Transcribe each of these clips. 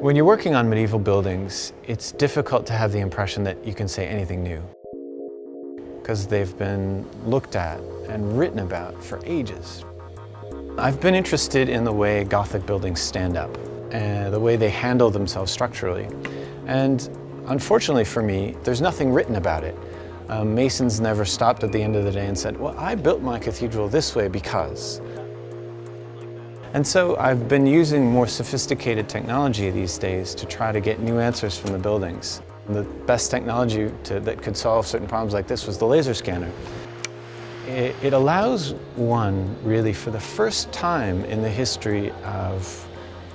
When you're working on medieval buildings, it's difficult to have the impression that you can say anything new, because they've been looked at and written about for ages. I've been interested in the way Gothic buildings stand up and the way they handle themselves structurally. And unfortunately for me, there's nothing written about it. Masons never stopped at the end of the day and said, well, I built my cathedral this way because. And so I've been using more sophisticated technology these days to try to get new answers from the buildings. The best technology that could solve certain problems like this was the laser scanner. It allows one, really, for the first time in the history of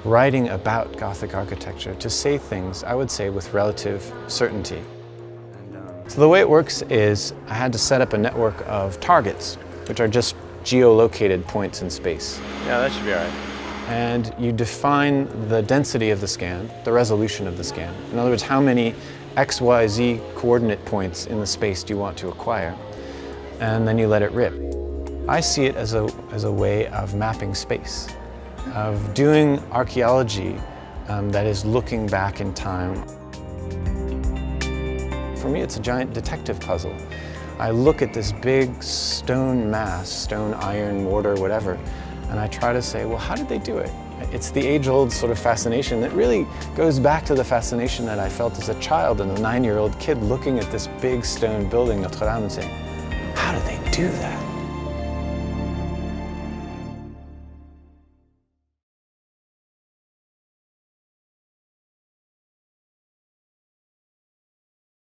writing about Gothic architecture, to say things, I would say, with relative certainty. So the way it works is I had to set up a network of targets, which are just geolocated points in space. Yeah, that should be all right. And you define the density of the scan, the resolution of the scan. In other words, how many X, Y, Z coordinate points in the space do you want to acquire? And then you let it rip. I see it as a way of mapping space, of doing archaeology that is looking back in time. For me, it's a giant detective puzzle. I look at this big stone mass, stone, iron, mortar, whatever, and I try to say, well, how did they do it? It's the age-old sort of fascination that really goes back to the fascination that I felt as a child and a 9-year-old kid looking at this big stone building, Notre Dame, and saying, how do they do that?